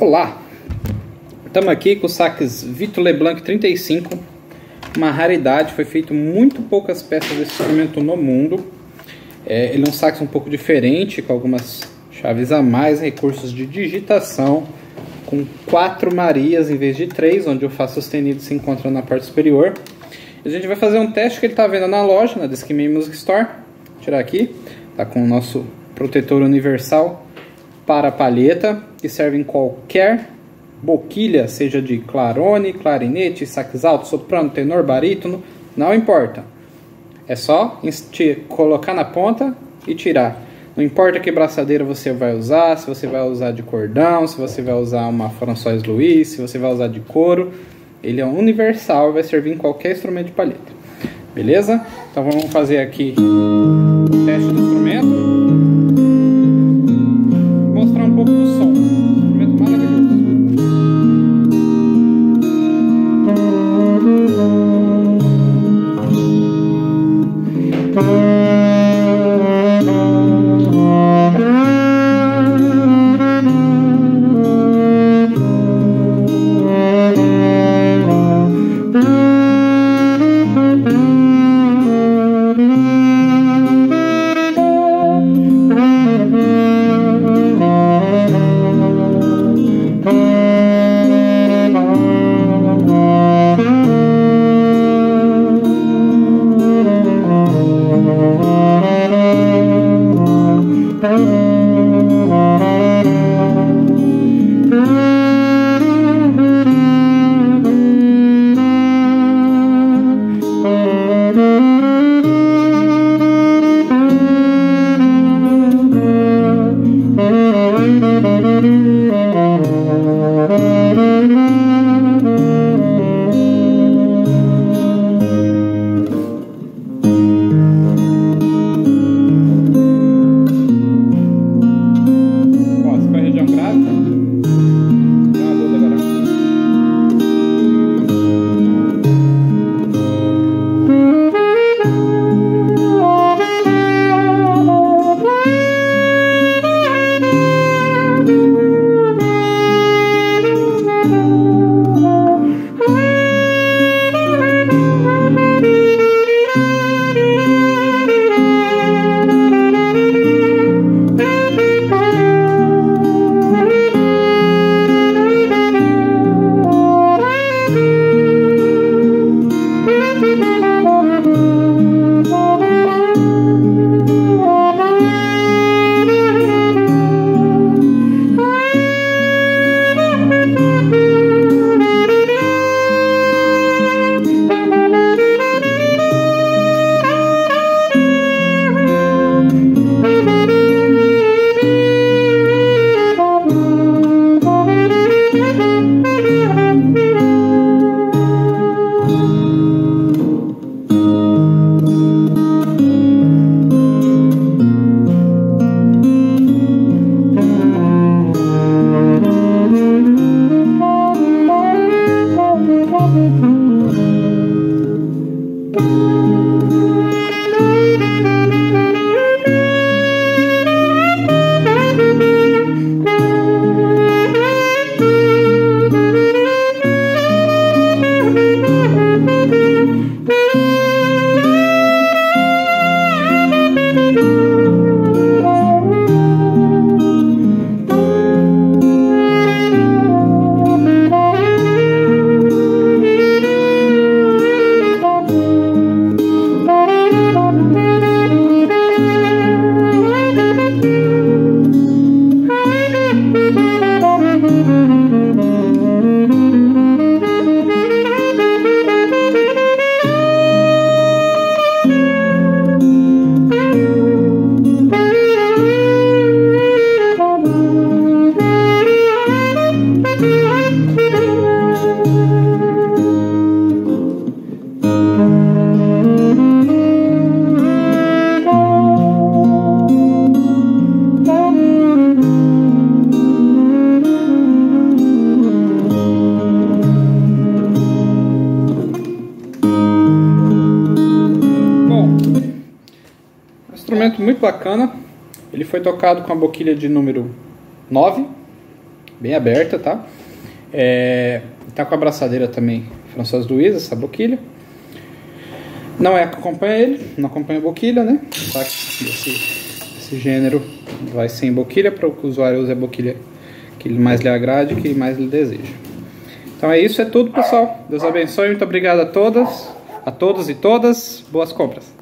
Olá! Estamos aqui com os saques Vito Leblanc 35, uma raridade, foi feito muito poucas peças desse instrumento no mundo. Ele é um sax um pouco diferente, com algumas chaves a mais, recursos de digitação, com 4 marias em vez de 3, onde o Fá sustenido se encontra na parte superior. A gente vai fazer um teste que ele está vendo na loja, na DiskMan Music Store. Vou tirar aqui, está com o nosso protetor universal para a palheta, que serve em qualquer boquilha, seja de clarone, clarinete, sax alto, soprano, tenor, barítono, não importa. É só colocar na ponta e tirar. Não importa que braçadeira você vai usar, se você vai usar de cordão, se você vai usar uma François Louis, se você vai usar de couro. Ele é universal e vai servir em qualquer instrumento de palheta. Beleza? Então vamos fazer aqui o teste do instrumento. Muito bacana, ele foi tocado com a boquilha de número 9, bem aberta, tá? Tá com a abraçadeira também François Louis, essa boquilha. Não é que acompanha ele, não acompanha a boquilha, né? Tá que esse gênero vai sem boquilha, para o usuário usar a boquilha que mais lhe agrade, que mais lhe deseja. Então é isso, é tudo, pessoal. Deus abençoe, muito obrigado a todas, a todos e todas. Boas compras!